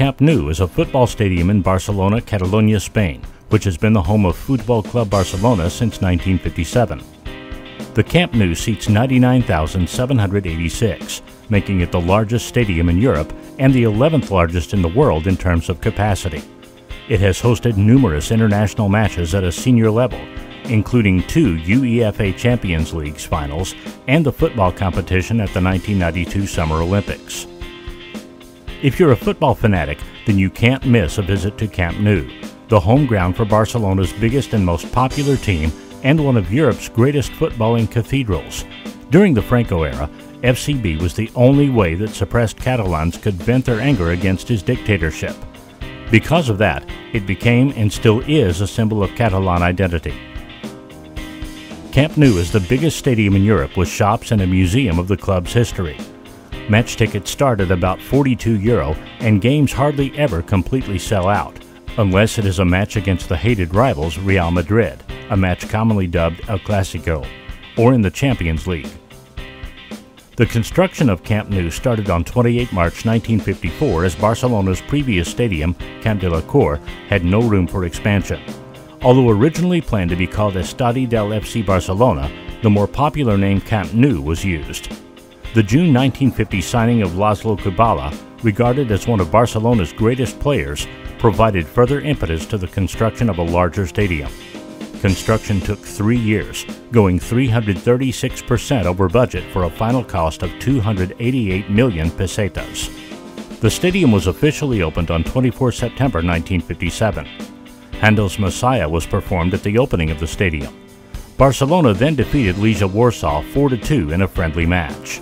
Camp Nou is a football stadium in Barcelona, Catalonia, Spain, which has been the home of Football Club Barcelona since 1957. The Camp Nou seats 99,786, making it the largest stadium in Europe and the 11th largest in the world in terms of capacity. It has hosted numerous international matches at a senior level, including two UEFA Champions League finals and the football competition at the 1992 Summer Olympics. If you're a football fanatic, then you can't miss a visit to Camp Nou, the home ground for Barcelona's biggest and most popular team and one of Europe's greatest footballing cathedrals. During the Franco era, FCB was the only way that suppressed Catalans could vent their anger against his dictatorship. Because of that, it became and still is a symbol of Catalan identity. Camp Nou is the biggest stadium in Europe, with shops and a museum of the club's history. Match tickets start at about €42 and games hardly ever completely sell out, unless it is a match against the hated rivals Real Madrid, a match commonly dubbed El Clásico, or in the Champions League. The construction of Camp Nou started on 28 March 1954, as Barcelona's previous stadium, Camp de Les Corts, had no room for expansion. Although originally planned to be called Estadi del FC Barcelona, the more popular name Camp Nou was used. The June 1950 signing of László Kubala, regarded as one of Barcelona's greatest players, provided further impetus to the construction of a larger stadium. Construction took 3 years, going 336% over budget for a final cost of 288 million pesetas. The stadium was officially opened on 24 September 1957. Handel's Messiah was performed at the opening of the stadium. Barcelona then defeated Legia Warsaw 4-2 in a friendly match.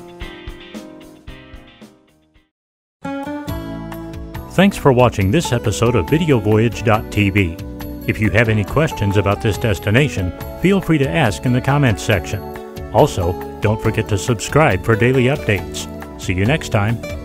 Thanks for watching this episode of VideoVoyage.tv. If you have any questions about this destination, feel free to ask in the comments section. Also, don't forget to subscribe for daily updates. See you next time.